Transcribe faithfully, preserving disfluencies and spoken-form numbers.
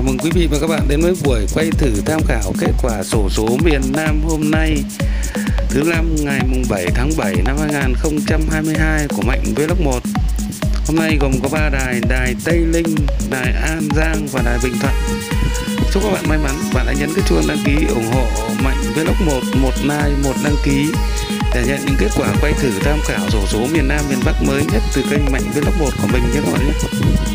Chào mừng quý vị và các bạn đến với buổi quay thử tham khảo kết quả xổ số miền Nam hôm nay thứ năm ngày mùng bảy tháng bảy năm hai nghìn không trăm hai mươi hai của Mạnh Vlog một. Hôm nay gồm có ba đài: đài Tây Linh, đài An Giang và đài Bình Thuận. Chúc các bạn may mắn. Bạn hãy nhấn cái chuông đăng ký ủng hộ Mạnh Vlog một, một like, một đăng ký để nhận những kết quả quay thử tham khảo xổ số miền Nam miền Bắc mới nhất từ kênh Mạnh Vlog một của mình nhé các bạn nhé.